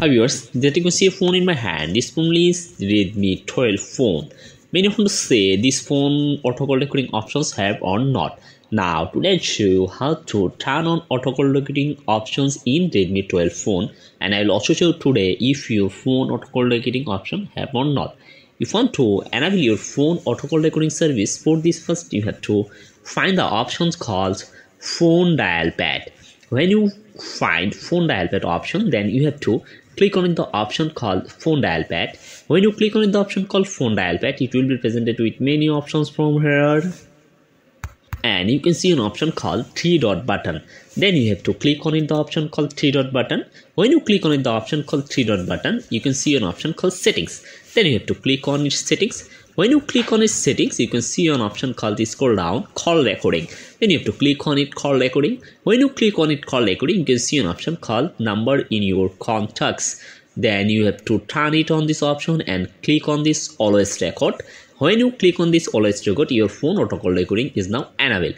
Hi viewers, that you can see a phone in my hand. This phone is Redmi 12 phone. Many of them say this phone autocall recording options have or not. Now today I'll show you how to turn on autocall recording options in Redmi 12 phone, and I will also show you today if your phone autocall recording option have or not. If you want to enable your phone autocall recording service, for this first you have to find the options called phone dial pad. When you find phone dial pad option, then you have to click on the option called phone dial pad. When you click on the option called phone dial pad, it will be presented with many options from here, and you can see an option called 3-dot button. Then you have to click on the option called 3-dot button. When you click on the option called 3-dot button, you can see an option called settings. Then you have to click on its settings. When you click on its settings, you can see an option called scroll down, call recording. Then you have to click on it, call recording. When you click on it, call recording, you can see an option called number in your contacts. Then you have to turn it on this option and click on this always record. When you click on this always record, your phone autocall recording is now enabled.